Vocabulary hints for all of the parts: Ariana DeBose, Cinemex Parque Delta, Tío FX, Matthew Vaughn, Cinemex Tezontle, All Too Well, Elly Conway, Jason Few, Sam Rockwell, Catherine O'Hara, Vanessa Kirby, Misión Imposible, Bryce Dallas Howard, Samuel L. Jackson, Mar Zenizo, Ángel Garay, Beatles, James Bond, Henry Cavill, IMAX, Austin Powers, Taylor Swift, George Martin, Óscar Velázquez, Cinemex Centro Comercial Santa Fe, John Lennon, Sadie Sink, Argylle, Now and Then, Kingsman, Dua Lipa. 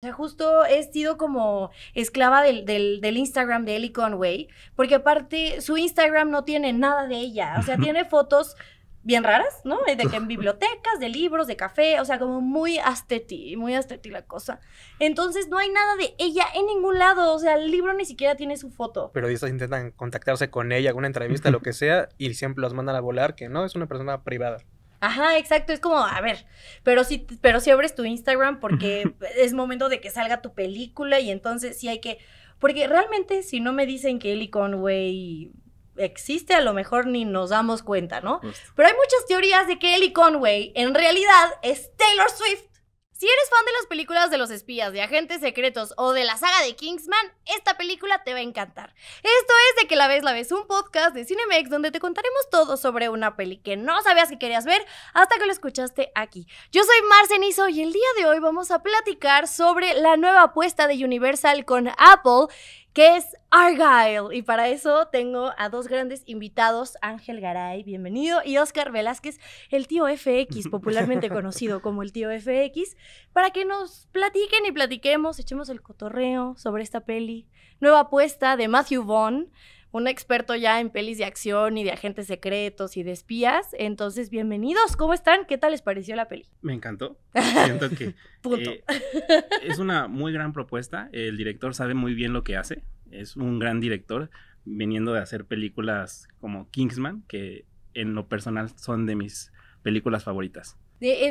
O sea, justo he sido como esclava del Instagram de Elly Conway, porque aparte su Instagram no tiene nada de ella. O sea, tiene fotos bien raras, ¿no? De que en bibliotecas, de libros, de café, o sea, como muy asteti la cosa. Entonces no hay nada de ella en ningún lado, o sea, el libro ni siquiera tiene su foto. Pero ellos intentan contactarse con ella, alguna entrevista, lo que sea, y siempre los mandan a volar, que no, es una persona privada. Ajá, exacto, es como, a ver, pero si abres tu Instagram porque es momento de que salga tu película y entonces sí hay que, porque realmente si no me dicen que Elly Conway existe, a lo mejor ni nos damos cuenta, ¿no? Justo. Pero hay muchas teorías de que Elly Conway en realidad es Taylor Swift. Si eres fan de las películas de los espías, de agentes secretos o de la saga de Kingsman, esta película te va a encantar. Esto es De que la ves, un podcast de Cinemex donde te contaremos todo sobre una peli que no sabías que querías ver hasta que lo escuchaste aquí. Yo soy Mar Zenizo y el día de hoy vamos a platicar sobre la nueva apuesta de Universal con Apple, que es Argylle. Y para eso tengo a dos grandes invitados, Ángel Garay, bienvenido, y Óscar Velázquez, el tío FX, popularmente conocido como el tío FX, para que nos platiquen y platiquemos, echemos el cotorreo sobre esta peli, nueva apuesta de Matthew Vaughn, un experto ya en pelis de acción y de agentes secretos y de espías. Entonces, bienvenidos, ¿cómo están? ¿Qué tal les pareció la peli? Me encantó. Siento que punto. Es una muy gran propuesta. El director sabe muy bien lo que hace. Es un gran director, viniendo de hacer películas como Kingsman, que en lo personal son de mis películas favoritas.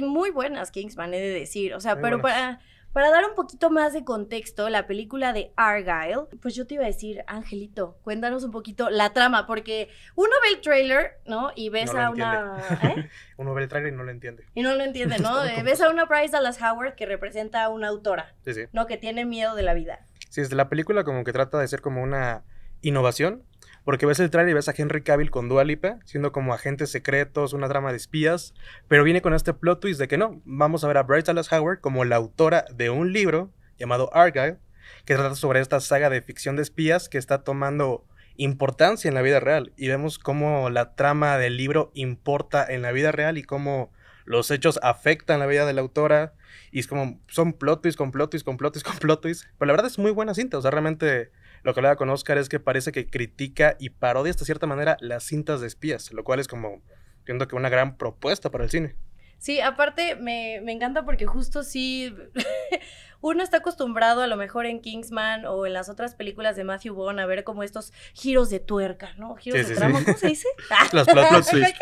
Muy buenas Kingsman, he de decir. O sea, muy pero buenas. Para dar un poquito más de contexto, la película de Argylle, pues yo te iba a decir, Angelito, cuéntanos un poquito la trama, porque uno ve el tráiler, ¿no? Y ves no a una... ¿Eh? Uno ve el tráiler y no lo entiende. Y no lo entiende, ¿no? Ves a una Bryce Dallas Howard que representa a una autora, sí, sí, ¿no? Que tiene miedo de la vida. Sí, desde la película como que trata de ser como una innovación, porque ves el tráiler y ves a Henry Cavill con Dua Lipa, siendo como agentes secretos, una trama de espías, pero viene con este plot twist de que no, vamos a ver a Bryce Dallas Howard como la autora de un libro llamado Argylle, que trata sobre esta saga de ficción de espías que está tomando importancia en la vida real, y vemos cómo la trama del libro importa en la vida real y cómo los hechos afectan la vida de la autora, y es como, son plot twists, con plot twists, con plot twists, con plot twists, pero la verdad es muy buena cinta, o sea, realmente... Lo que hablaba con Óscar es que parece que critica y parodia de cierta manera las cintas de espías, lo cual es como, siento que una gran propuesta para el cine. Sí, aparte me encanta porque justo sí, uno está acostumbrado a lo mejor en Kingsman o en las otras películas de Matthew Vaughn a ver como estos giros de tuerca, ¿no? Giros de trama, ¿cómo se dice? Los plot twists.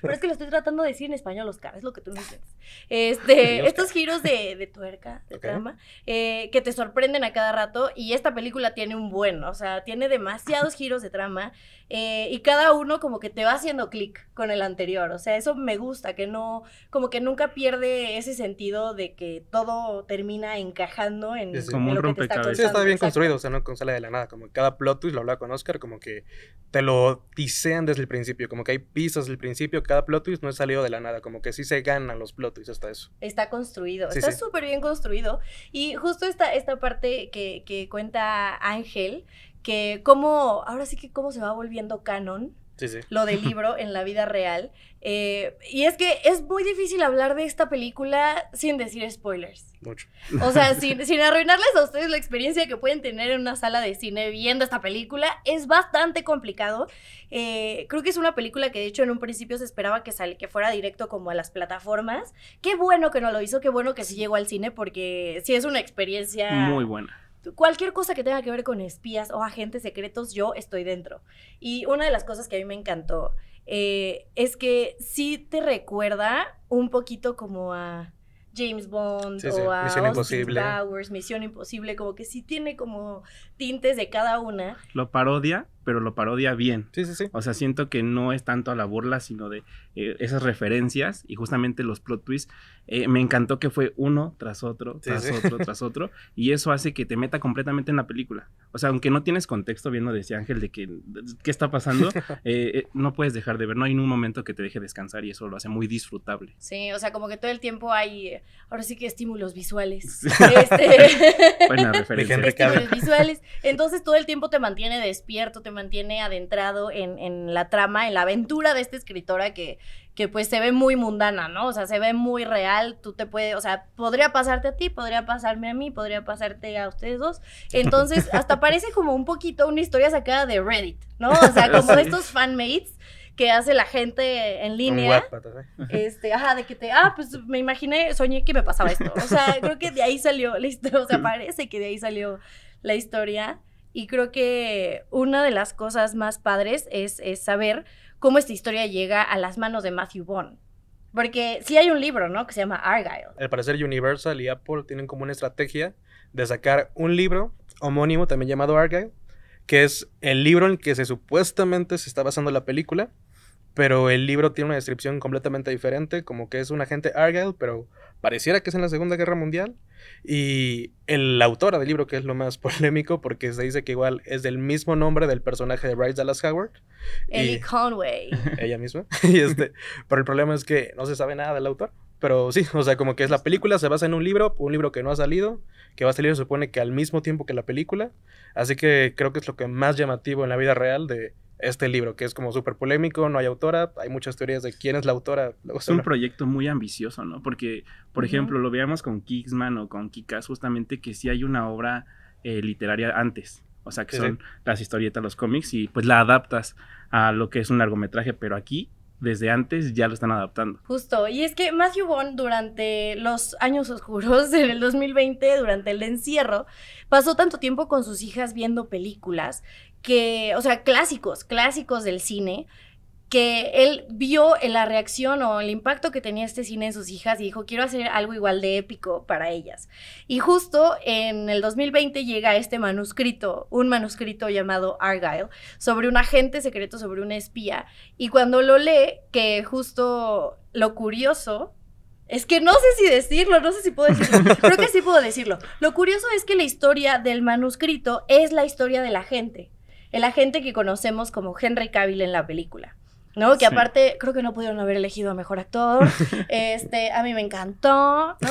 Pero es que lo estoy tratando de decir en español, Oscar, es lo que tú no entiendes. Estos giros de tuerca, de trama, que te sorprenden a cada rato, y esta película tiene un buen, o sea, tiene demasiados giros de trama, y cada uno como que te va haciendo clic con el anterior, o sea, eso me gusta, que no, como que nunca pierde ese sentido de que todo termina encajando en, sí, como en un rompecabezas. Sí, está bien construido, o sea, no sale de la nada, como cada plot twist, lo hablaba con Óscar, como que te lo tisean desde el principio, como que hay pistas desde el principio, cada plot twist no es salido de la nada, como que sí se ganan los plot twists hasta eso. Está construido, sí, está súper bien construido, y justo esta parte que cuenta Ángel, que cómo, ahora sí que cómo se va volviendo canon, sí, sí, lo del libro en la vida real, y es que es muy difícil hablar de esta película sin decir spoilers. Mucho. O sea, sin arruinarles a ustedes la experiencia que pueden tener en una sala de cine viendo esta película, es bastante complicado. Creo que es una película que de hecho en un principio se esperaba que fuera directo como a las plataformas. Qué bueno que no lo hizo, qué bueno que sí llegó al cine, porque sí es una experiencia... muy buena. Cualquier cosa que tenga que ver con espías o agentes secretos, yo estoy dentro. Y una de las cosas que a mí me encantó es que sí te recuerda un poquito como a James Bond, sí, sí, o a Austin Powers, Misión Imposible, como que sí tiene como tintes de cada una. Lo parodia, pero lo parodia bien. Sí, sí, sí. O sea, siento que no es tanto a la burla, sino de esas referencias y justamente los plot twists. Me encantó que fue uno tras otro, sí, tras sí, otro, tras otro, y eso hace que te meta completamente en la película. O sea, aunque no tienes contexto, bien lo decía Ángel, de que qué está pasando, no puedes dejar de ver, no hay un momento que te deje descansar, y eso lo hace muy disfrutable. Sí, o sea, como que todo el tiempo hay, ahora sí que estímulos visuales. Buena referencia. Estímulos visuales. Entonces todo el tiempo te mantiene despierto, te mantiene adentrado en la trama, en la aventura de esta escritora que que pues se ve muy mundana, ¿no? O sea, se ve muy real, tú te puedes, o sea, podría pasarte a ti, podría pasarme a mí, podría pasarte a ustedes dos. Entonces, hasta parece como un poquito una historia sacada de Reddit, ¿no? O sea, como de estos fanmates que hace la gente en línea. Ajá, de que te, pues me imaginé, soñé que me pasaba esto. O sea, creo que de ahí salió la historia, o sea, parece que de ahí salió la historia. Y creo que una de las cosas más padres es saber cómo esta historia llega a las manos de Matthew Vaughn. Porque sí hay un libro, ¿no? Que se llama Argylle. Al parecer Universal y Apple tienen como una estrategia de sacar un libro homónimo, también llamado Argylle, que es el libro en el que se supuestamente se está basando la película, pero el libro tiene una descripción completamente diferente, como que es un agente Argylle, pero pareciera que es en la Segunda Guerra Mundial. Y la autora del libro, que es lo más polémico, porque se dice que igual es del mismo nombre del personaje de Bryce Dallas Howard. Elly Conway. Ella misma. Pero el problema es que no se sabe nada del autor. Pero sí, o sea, como que es la película, se basa en un libro que no ha salido, que va a salir, se supone que al mismo tiempo que la película. Así que creo que es lo que más llamativo en la vida real de este libro, que es como súper polémico, no hay autora, hay muchas teorías de quién es la autora. Es un proyecto muy ambicioso, ¿no? Porque, por ejemplo, lo veamos con Kingsman o con Kick-Ass, justamente que sí hay una obra literaria antes, o sea, que son las historietas, los cómics, y pues la adaptas a lo que es un largometraje, pero aquí, desde antes, ya lo están adaptando. Justo, y es que Matthew Vaughn durante los años oscuros, en el 2020, durante el encierro, pasó tanto tiempo con sus hijas viendo películas, que, o sea, clásicos del cine, que él vio la reacción o el impacto que tenía este cine en sus hijas y dijo, quiero hacer algo igual de épico para ellas. Y justo en el 2020 llega este manuscrito, un manuscrito llamado Argylle, sobre un agente secreto, sobre una espía. Y cuando lo lee, que justo lo curioso... Es que no sé si decirlo, no sé si puedo decirlo. Creo que sí puedo decirlo. Lo curioso es que la historia del manuscrito es la historia del agente. El agente que conocemos como Henry Cavill en la película, ¿no? Que aparte, creo que no pudieron haber elegido a mejor actor. A mí me encantó, ¿no?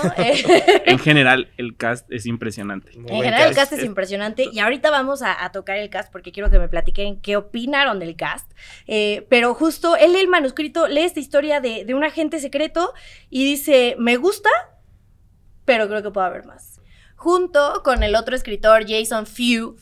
En general, el cast es impresionante. En general, el cast es impresionante. Y ahorita vamos a tocar el cast porque quiero que me platiquen qué opinaron del cast. Pero justo, él lee el manuscrito, lee esta historia de un agente secreto y dice, me gusta, pero creo que puede haber más. Junto con el otro escritor, Jason Few,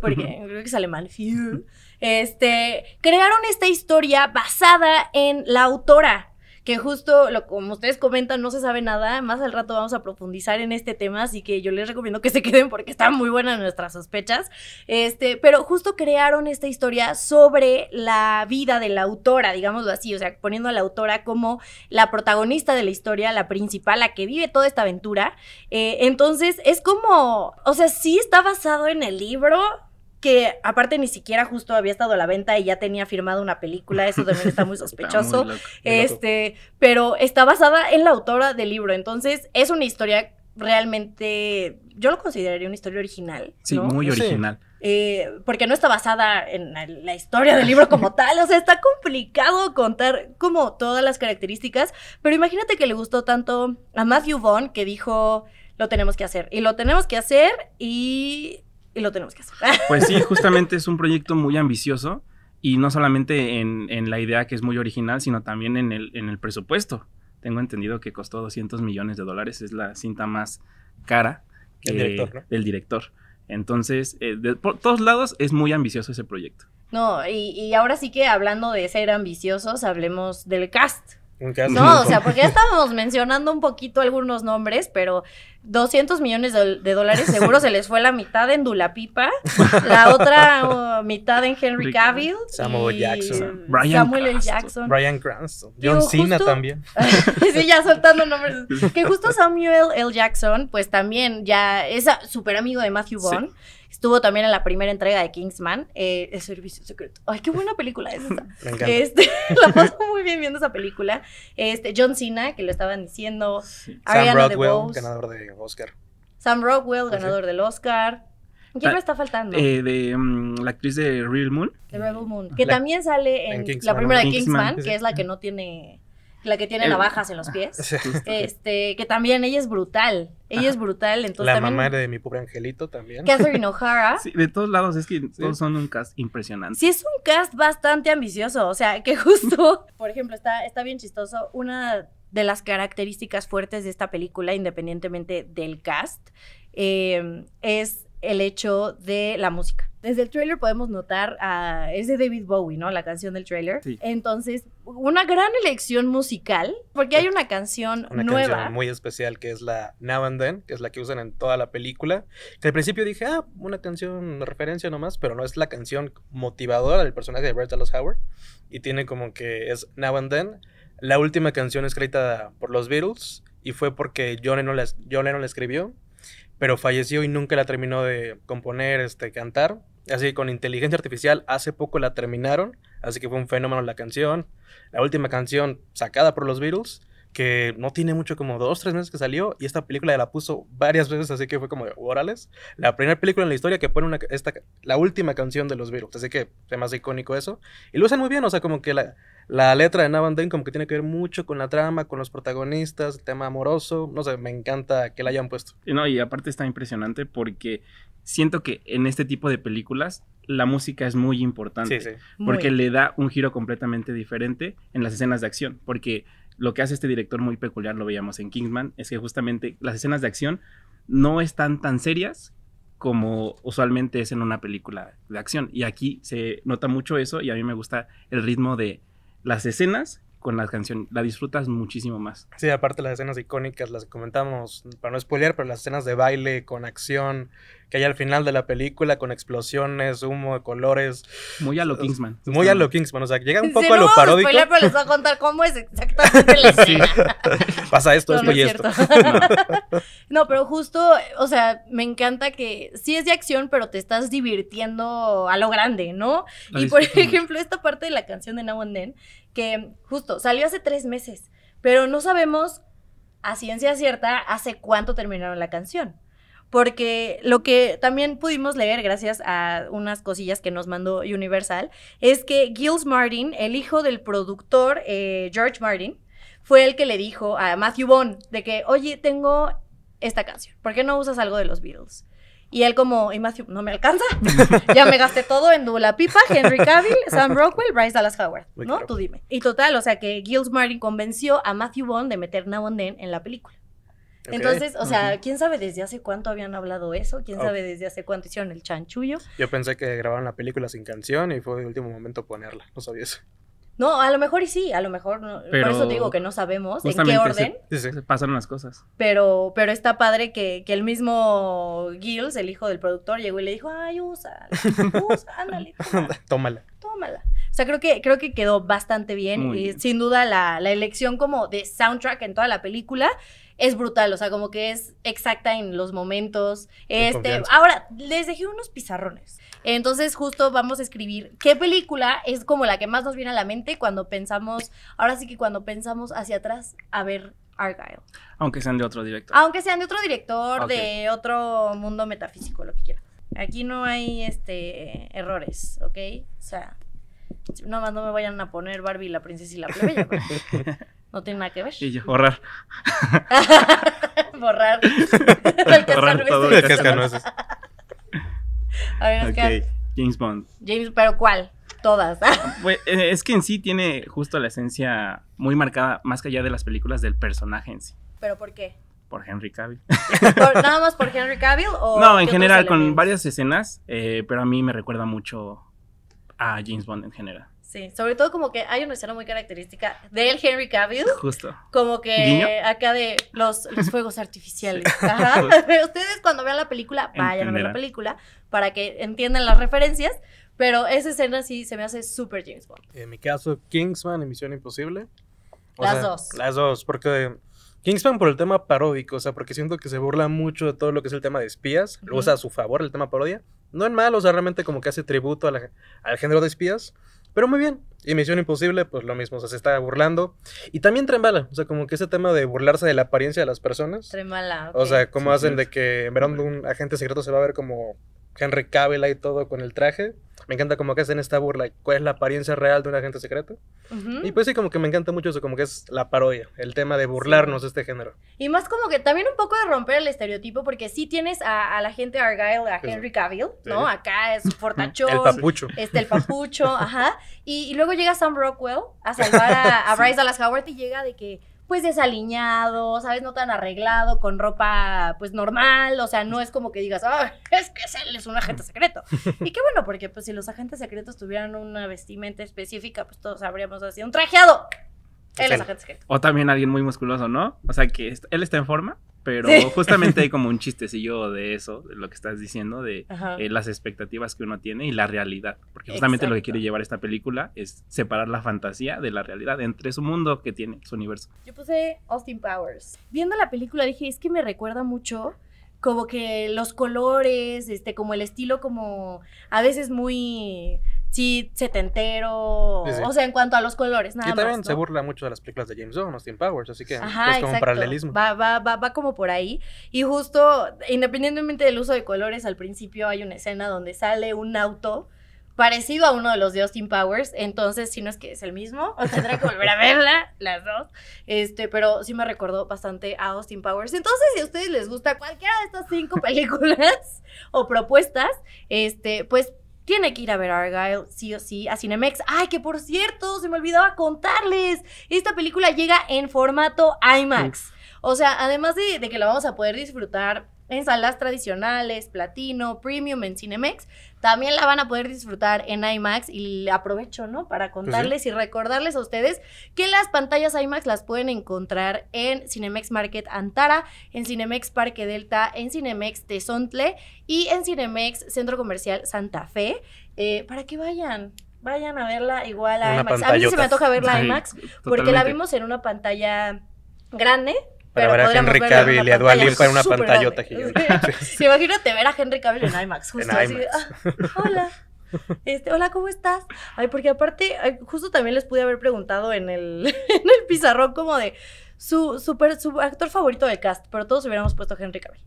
porque creo que es alemán, Few, crearon esta historia basada en la autora, que justo, como ustedes comentan, no se sabe nada. Más al rato vamos a profundizar en este tema, así que yo les recomiendo que se queden porque están muy buenas nuestras sospechas. Pero justo crearon esta historia sobre la vida de la autora, digámoslo así, o sea, poniendo a la autora como la protagonista de la historia, la principal, la que vive toda esta aventura. Entonces, es como, o sea, sí está basado en el libro, que aparte ni siquiera justo había estado a la venta y ya tenía firmada una película, eso también está muy sospechoso. Pero está basada en la autora del libro, entonces es una historia realmente, yo lo consideraría una historia original, ¿no? Sí, muy original. Porque no está basada en la historia del libro como tal, o sea, está complicado contar como todas las características, pero imagínate que le gustó tanto a Matthew Vaughn que dijo, lo tenemos que hacer, y lo tenemos que hacer, y lo tenemos que hacer. Pues sí, justamente es un proyecto muy ambicioso y no solamente en la idea que es muy original, sino también en el presupuesto. Tengo entendido que costó $200 millones, es la cinta más cara del director. Entonces, por todos lados es muy ambicioso ese proyecto. No, y ahora sí que hablando de ser ambiciosos, hablemos del cast. No, o sea, porque ya estábamos mencionando un poquito algunos nombres, pero $200 millones seguro se les fue la mitad en Dua Lipa, la otra mitad en Henry Cavill, Samuel Jackson, Samuel L. Jackson, Bryan Cranston, John Cena también. Sí, ya soltando nombres. Que justo Samuel L. Jackson, pues también ya es súper amigo de Matthew Vaughn. Estuvo también en la primera entrega de Kingsman, El Servicio Secreto. ¡Ay, qué buena película es esa! Me encanta. La paso muy bien viendo esa película. John Cena, que lo estaban diciendo. Sí. Ariana DeBose, ganador de Oscar. Sam Rockwell, ganador del Oscar. ¿Quién no está faltando? La actriz de Real Moon. Que también sale en la primera de Kingsman, que es la que no tiene... la que tiene navajas en los pies, que también ella es brutal. Ella es brutal, entonces la también... mamá de Mi Pobre Angelito también. Catherine O'Hara. Sí, de todos lados, es que todos son un cast impresionante. Sí, es un cast bastante ambicioso, o sea, que justo, por ejemplo, está bien chistoso, una de las características fuertes de esta película, independientemente del cast, es el hecho de la música. Desde el tráiler podemos notar, es de David Bowie, ¿no? La canción del tráiler. Sí. Entonces, una gran elección musical, porque hay una canción nueva. Una canción muy especial que es la Now and Then, que es la que usan en toda la película. Que al principio dije, una canción de referencia nomás, pero no, es la canción motivadora del personaje de Bryce Dallas Howard. Y tiene como que es Now and Then. La última canción escrita por los Beatles y fue porque John Lennon la escribió, pero falleció y nunca la terminó de componer, cantar. Así que con inteligencia artificial hace poco la terminaron, así que fue un fenómeno la canción. La última canción sacada por los Beatles, que no tiene mucho, como 2-3 meses que salió, y esta película la puso varias veces, así que fue como, órales, la primera película en la historia que pone la última canción de los Beatles, así que se me hace icónico eso. Y lo usan muy bien, o sea, como que la letra de Now and Then como que tiene que ver mucho con la trama, con los protagonistas, el tema amoroso, no sé, me encanta que la hayan puesto. No, y aparte está impresionante porque siento que en este tipo de películas la música es muy importante, porque le da un giro completamente diferente en las escenas de acción, porque lo que hace este director muy peculiar, lo veíamos en Kingsman, es que justamente las escenas de acción no están tan serias como usualmente es en una película de acción. Y aquí se nota mucho eso y a mí me gusta el ritmo de las escenas con la canción. La disfrutas muchísimo más. Sí, aparte las escenas icónicas, las que comentamos, para no spoilear, pero las escenas de baile con acción que hay al final de la película, con explosiones, humo de colores. Muy a lo Kingsman. Muy a lo Kingsman, o sea, llega un poco a lo paródico. Spoiler, pero les voy a contar cómo es exactamente la escena. Pasa esto. No, pero justo, o sea, me encanta que sí es de acción, pero te estás divirtiendo a lo grande, ¿no? Y por ejemplo, esta parte de la canción de Now and Then, que justo salió hace 3 meses, pero no sabemos a ciencia cierta hace cuánto terminaron la canción. Porque lo que también pudimos leer, gracias a unas cosillas que nos mandó Universal, es que Giles Martin, el hijo del productor George Martin, fue el que le dijo a Matthew Vaughn de que, oye, tengo esta canción, ¿por qué no usas algo de los Beatles? Y él como, y Matthew, no me alcanza, ya me gasté todo en Dua Lipa, Henry Cavill, Sam Rockwell, Bryce Dallas Howard, ¿no? Tú dime. Y total, o sea que Giles Martin convenció a Matthew Vaughn de meter Now and Then en la película. Entonces, o sea, quién sabe desde hace cuánto habían hablado eso, quién sabe desde hace cuánto hicieron el chanchullo. Yo pensé que grabaron la película sin canción y fue el último momento ponerla, no sabía eso. No, a lo mejor y sí, a lo mejor no. Pero por eso te digo que no sabemos en qué orden. Se pasaron las cosas. Pero está padre que el mismo Giles, el hijo del productor, llegó y le dijo, ay, usa, ándale, tómala. O sea, creo que quedó bastante bien. Muy y bien. Sin duda la elección como de soundtrack en toda la película es brutal, o sea, como que es exacta en los momentos. Ahora, les dejé unos pizarrones. Entonces, justo vamos a escribir qué película es como la que más nos viene a la mente cuando pensamos, ahora sí que cuando pensamos hacia atrás a ver Argylle. Aunque sean de otro director. De otro mundo metafísico, lo que quieran. Aquí no hay errores, ¿ok? O sea, nomás no me vayan a poner Barbie, la princesa y la plebeya. No tiene nada que ver. Y yo, borrar. Borrar todo el cascanueces. A ver, okay. James Bond. James, ¿pero cuál? Todas. Pues, es que en sí tiene justo la esencia muy marcada, más que allá de las películas, del personaje en sí. ¿Pero por qué? Por Henry Cavill. ¿Nada más por Henry Cavill? ¿O no, en general, con varias escenas, pero a mí me recuerda mucho a James Bond en general. Sí, sobre todo como que hay una escena muy característica del Henry Cavill. Justo. Como que ¿guiño? Acá de los fuegos artificiales. Ajá. Pero ustedes cuando vean la película, vayan a ver la película para que entiendan las referencias. Pero esa escena sí se me hace súper James Bond. En mi caso, Kingsman y Misión Imposible. Las dos. Las dos, porque Kingsman por el tema paródico, o sea, porque siento que se burla mucho de todo lo que es el tema de espías. Lo usa a su favor, el tema parodia. No en malo, o sea, realmente como que hace tributo al género de espías. Pero muy bien. Y Misión Imposible, pues lo mismo, o sea, se está burlando. Y también Trembala, o sea, como que ese tema de burlarse de la apariencia de las personas. Trembala, okay. O sea, cómo hacen de que en verano un agente secreto se va a ver como Henry Cavill y todo con el traje. Me encanta como que hacen esta burla, cuál es la apariencia real de un agente secreto. Y pues sí, como que me encanta mucho eso, como que es la parodia, el tema de burlarnos de este género. Y más como que también un poco de romper el estereotipo, porque sí tienes a la gente Argylle, a Henry Cavill, ¿no? Sí. Acá es fortachón. El papucho. El papucho, ajá. Y luego llega Sam Rockwell a salvar a Bryce Dallas Howard y llega de que... pues desaliñado, ¿sabes? No tan arreglado, con ropa, pues, normal. O sea, no es como que digas, ah, es que él es un agente secreto. Y qué bueno, porque, pues, si los agentes secretos tuvieran una vestimenta específica, pues, todos habríamos así, un trajeado. Él es agente secreto. O también alguien muy musculoso, ¿no? O sea, que él está en forma, pero sí, justamente hay como un chistecillo de eso, de lo que estás diciendo, de las expectativas que uno tiene y la realidad. Porque justamente lo que quiere llevar esta película es separar la fantasía de la realidad entre su mundo que tiene, su universo. Yo puse Austin Powers. Viendo la película dije, es que me recuerda mucho como que los colores, como el estilo como a veces muy... sí, setentero, sí, sí. O sea, en cuanto a los colores, nada más. Y también más, ¿no? Se burla mucho de las películas de James Bond, Austin Powers, así que es como un paralelismo. Va como por ahí. Y justo, independientemente del uso de colores, al principio hay una escena donde sale un auto parecido a uno de los de Austin Powers, entonces si no es que es el mismo, o tendrá que volver a verla, las dos, pero sí me recordó bastante a Austin Powers. Entonces, si a ustedes les gusta cualquiera de estas 5 películas o propuestas, pues tiene que ir a ver Argylle, sí o sí, a Cinemex. ¡Ay, que por cierto! Se me olvidaba contarles. Esta película llega en formato IMAX. O sea, además de que la vamos a poder disfrutar en salas tradicionales, platino, premium en Cinemex, también la van a poder disfrutar en IMAX. Y aprovecho, ¿no? Para contarles y recordarles a ustedes que las pantallas IMAX las pueden encontrar en Cinemex Market Antara, en Cinemex Parque Delta, en Cinemex Tezontle y en Cinemex Centro Comercial Santa Fe. Para que vayan a verla igual a IMAX. A mí se me antoja verla a IMAX porque la vimos en una pantalla grande. Pero ver a Henry Cavill y a Dua Lipa en una pantallota gigante. Sí, imagínate ver a Henry Cavill en IMAX, justo en IMAX. Así de, hola. Hola, ¿cómo estás? Ay, porque aparte, justo también les pude haber preguntado en el pizarrón como de su actor favorito del cast, pero todos hubiéramos puesto Henry Cavill.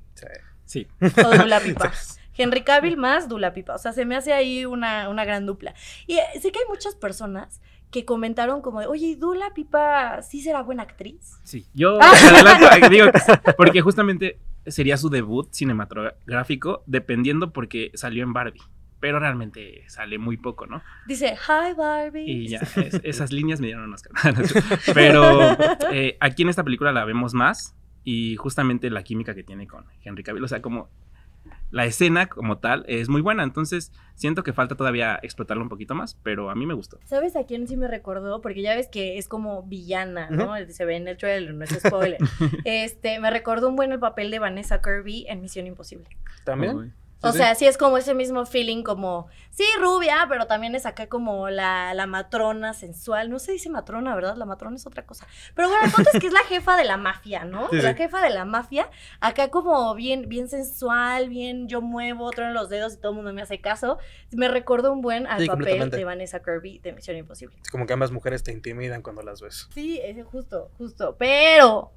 Sí. O Dua Lipa. Henry Cavill más Dua Lipa. O sea, se me hace ahí una gran dupla. Y sé que hay muchas personas que comentaron como de, oye, Dua Lipa sí será buena actriz. Sí, yo adelanto, digo que sí, porque justamente sería su debut cinematográfico, dependiendo porque salió en Barbie, pero realmente sale muy poco, ¿no? Dice, hi Barbie. Y ya, esas líneas me dieron unas caras. Pero aquí en esta película la vemos más y justamente la química que tiene con Henry Cavill, o sea, como... la escena como tal es muy buena, entonces siento que falta todavía explotarlo un poquito más, pero a mí me gustó. ¿Sabes a quién sí me recordó? Porque ya ves que es como villana, ¿no? Se ve en el trailer, no es spoiler. Me recordó un buen el papel de Vanessa Kirby en Misión Imposible. ¿También? O sea, sí es como ese mismo feeling como, sí, rubia, pero también es acá como la matrona sensual. No se dice matrona, ¿verdad? La matrona es otra cosa. Pero bueno, el punto es que es la jefa de la mafia, ¿no? Sí. La jefa de la mafia. Acá como bien sensual, bien yo muevo, otro en los dedos y todo el mundo me hace caso. Me recordó un buen al papel de Vanessa Kirby de Misión Imposible. Es como que ambas mujeres te intimidan cuando las ves. Sí, es justo. Pero...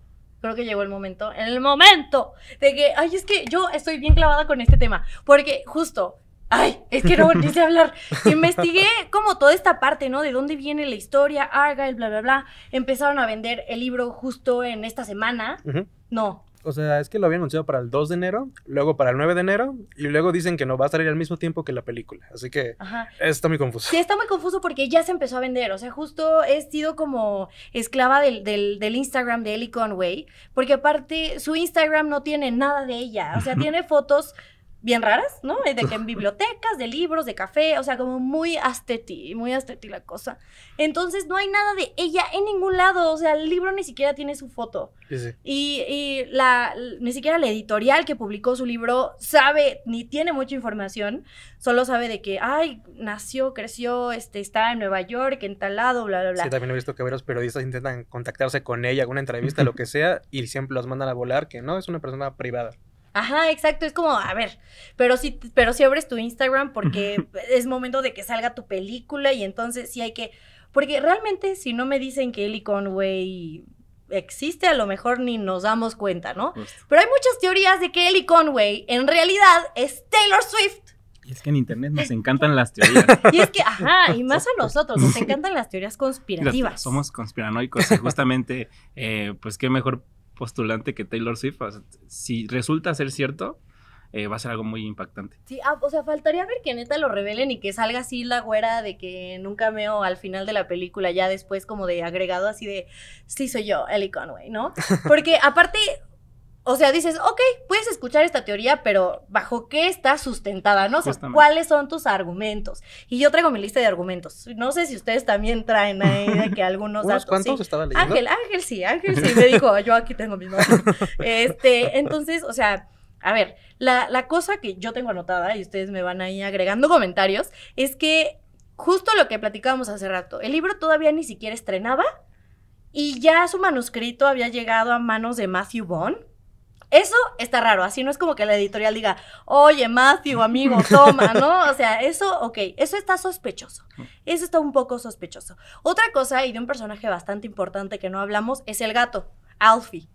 creo que llegó el momento de que, ay, es que yo estoy bien clavada con este tema, porque justo, ay, es que no volví a hablar, investigué como toda esta parte, ¿no? De dónde viene la historia, Argylle, bla, bla, bla, empezaron a vender el libro justo en esta semana, no. O sea, es que lo habían anunciado para el 2 de enero, luego para el 9 de enero, y luego dicen que no va a salir al mismo tiempo que la película. Así que está muy confuso. Sí, está muy confuso porque ya se empezó a vender. O sea, justo he sido como esclava del Instagram de Elly Conway, porque aparte su Instagram no tiene nada de ella. O sea, tiene fotos bien raras, ¿no? De que en bibliotecas, de libros, de café, o sea, como muy asteti la cosa. Entonces, no hay nada de ella en ningún lado, o sea, el libro ni siquiera tiene su foto. Sí. Y ni siquiera la editorial que publicó su libro sabe, ni tiene mucha información, solo sabe de que, ay, nació, creció, está en Nueva York, en tal lado, bla, bla, bla. Sí, también he visto que varios periodistas intentan contactarse con ella, alguna entrevista, lo que sea, y siempre los mandan a volar, que no, es una persona privada. Ajá, exacto, es como, a ver, pero sí abres tu Instagram porque es momento de que salga tu película y entonces sí hay que, porque realmente si no me dicen que Elly Conway existe, a lo mejor ni nos damos cuenta, ¿no? Pero hay muchas teorías de que Elly Conway en realidad es Taylor Swift. Y es que en internet nos encantan las teorías. Y es que, ajá, y más a nosotros, nos encantan las teorías conspirativas. Somos conspiranoicos y justamente, pues qué mejor postulante que Taylor Swift. O sea, si resulta ser cierto, va a ser algo muy impactante. Sí, o sea, faltaría ver que neta lo revelen y que salga así la güera de que en un cameo al final de la película, ya después como de agregado así de, sí soy yo, Elly Conway, ¿no? Porque aparte... O sea, dices, ok, puedes escuchar esta teoría, pero ¿bajo qué está sustentada? ¿No? O sea, ¿cuáles son tus argumentos? Y yo traigo mi lista de argumentos. No sé si ustedes también traen ahí de que algunos datos. ¿Cuántos sí estaban leyendo? Ángel sí. Me dijo, yo aquí tengo mis notas. Entonces, o sea, a ver, la cosa que yo tengo anotada, y ustedes me van ahí agregando comentarios, es que justo lo que platicábamos hace rato, el libro todavía ni siquiera estrenaba y ya su manuscrito había llegado a manos de Matthew Vaughn. Eso está raro, así no es como que la editorial diga, oye, Matthew, amigo, toma, ¿no? O sea, eso, ok, eso está sospechoso, eso está un poco sospechoso. Otra cosa, y de un personaje bastante importante que no hablamos, es el gato, Alfie,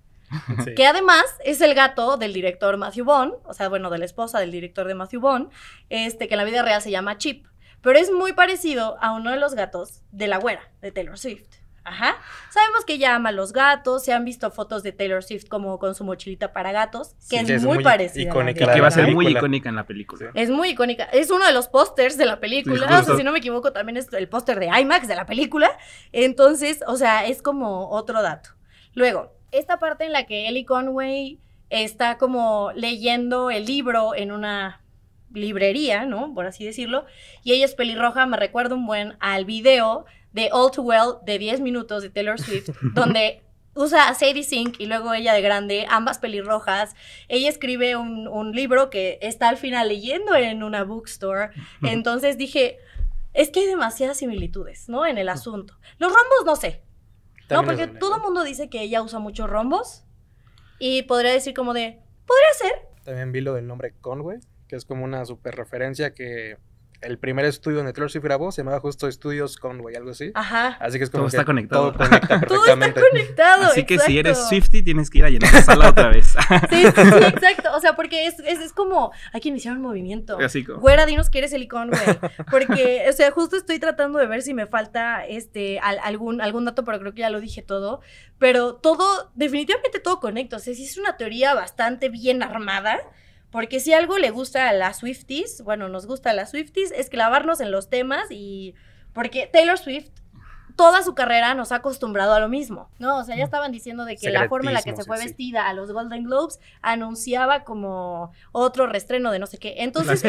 sí, que además es el gato del director Matthew Vaughn, o sea, bueno, de la esposa del director de Matthew Vaughn, que en la vida real se llama Chip, pero es muy parecido a uno de los gatos de la güera, de Taylor Swift. Ajá, sabemos que ella ama los gatos, se han visto fotos de Taylor Swift como con su mochilita para gatos, que sí, es muy parecida. Icónica, y que va a ser muy icónica en la película. Sí. Es muy icónica, es uno de los pósters de la película, sí, o sea, si no me equivoco también es el póster de IMAX de la película, entonces, o sea, es como otro dato. Luego, esta parte en la que Elly Conway está como leyendo el libro en una librería, ¿no? Por así decirlo, y ella es pelirroja, me recuerda un buen al video de All Too Well de 10 minutos de Taylor Swift, donde usa a Sadie Sink y luego ella de grande, ambas pelirrojas. Ella escribe un libro que está al final leyendo en una bookstore. Entonces dije, es que hay demasiadas similitudes, ¿no? En el asunto. Los rombos no sé, ¿no? Porque todo el mundo dice que ella usa muchos rombos y podría decir como de, podría ser. También vi lo del nombre Conway, que es como una super referencia que... El primer estudio donde Taylor Swift grabó se llamaba justo Estudios Conway, algo así. Ajá. Así que es como todo que está conectado. Todo conecta perfectamente. Todo está conectado, así exacto. Que si eres Swiftie tienes que ir a llenar la sala otra vez. Sí, exacto. O sea, porque es como, hay que iniciar un movimiento. Así como. Güera, dinos que eres Elly Conway. Porque, o sea, justo estoy tratando de ver si me falta algún dato, pero creo que ya lo dije todo. Pero todo, definitivamente todo conecta. O sea, sí es una teoría bastante bien armada. Porque si algo le gusta a las Swifties, bueno, nos gusta a las Swifties, es clavarnos en los temas y... Porque Taylor Swift, toda su carrera nos ha acostumbrado a lo mismo, ¿no? O sea, ya estaban diciendo de que la forma en la que se fue vestida a los Golden Globes anunciaba como otro reestreno de no sé qué. Entonces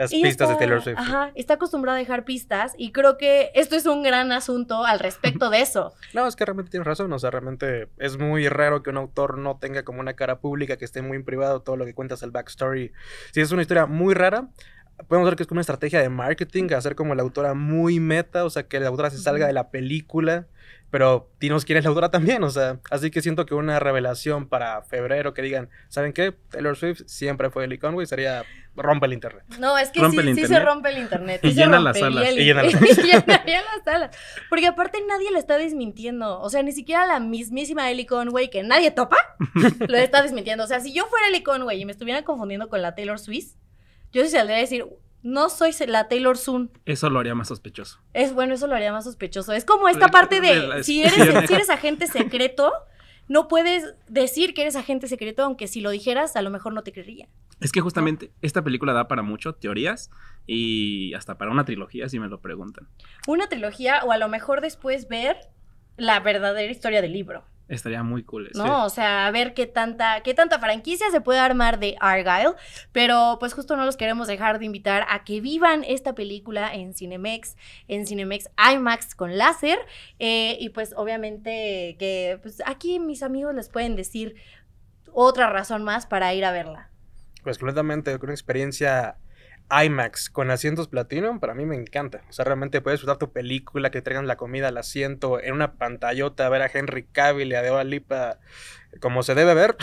Las pistas de Taylor Swift. Ajá, está acostumbrada a dejar pistas y creo que esto es un gran asunto al respecto de eso. No, es que realmente tienes razón, o sea, realmente es muy raro que un autor no tenga como una cara pública, que esté muy en privado, todo lo que cuentas, el backstory. Sí, es una historia muy rara. Podemos ver que es como una estrategia de marketing, hacer como la autora muy meta, o sea, que la autora se salga de la película, pero dinos quién es la autora también, o sea, así que siento que una revelación para febrero que digan, ¿saben qué? Taylor Swift siempre fue Elly Conway, sería... Rompe el internet. No, es que sí se rompe el internet. Y llena las salas. Y llenaría las salas. Porque aparte nadie lo está desmintiendo. O sea, ni siquiera la mismísima Elly Conway, que nadie topa, lo está desmintiendo. O sea, si yo fuera Elly Conway y me estuvieran confundiendo con la Taylor Swift, yo sí saldría a decir, no soy la Taylor Swift. Eso lo haría más sospechoso. Eso lo haría más sospechoso. Es como esta parte de, si eres agente secreto... No puedes decir que eres agente secreto, aunque si lo dijeras, a lo mejor no te creería. Es que justamente esta película da para mucho teorías y hasta para una trilogía, si me lo preguntan. Una trilogía o a lo mejor después ver la verdadera historia del libro. Estaría muy cool eso. No, sí. O sea, a ver qué tanta franquicia se puede armar de Argylle, pero pues justo no los queremos dejar de invitar a que vivan esta película en Cinemex IMAX con láser, y pues obviamente que pues, aquí mis amigos les pueden decir otra razón más para ir a verla. Pues completamente, una experiencia... IMAX con asientos Platinum, para mí me encanta. O sea, realmente puedes disfrutar tu película, que traigan la comida al asiento, en una pantallota, ver a Henry Cavill y a Dua Lipa como se debe ver.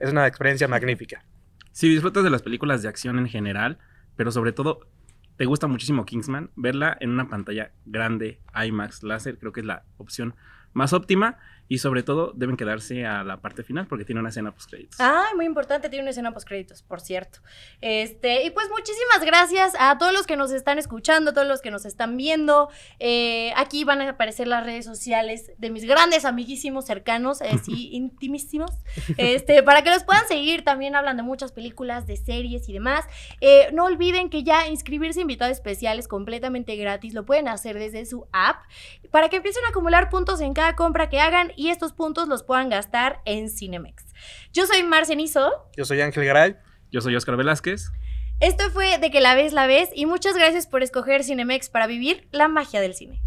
Es una experiencia magnífica. Si disfrutas de las películas de acción en general, pero sobre todo te gusta muchísimo Kingsman, verla en una pantalla grande, IMAX, láser, creo que es la opción más óptima. Y sobre todo deben quedarse a la parte final porque tiene una escena postcréditos. Ah, muy importante, tiene una escena postcréditos, por cierto. Y pues muchísimas gracias a todos los que nos están escuchando, a todos los que nos están viendo. Aquí van a aparecer las redes sociales de mis grandes amiguísimos cercanos, sí, intimísimos, para que los puedan seguir. También hablan de muchas películas, de series y demás. No olviden que ya inscribirse a invitados especiales completamente gratis. Lo pueden hacer desde su app para que empiecen a acumular puntos en cada compra que hagan y estos puntos los puedan gastar en Cinemex. Yo soy Mar Zenizo. Yo soy Ángel Garay. Yo soy Óscar Velázquez. Esto fue De que la ves y muchas gracias por escoger Cinemex para vivir la magia del cine.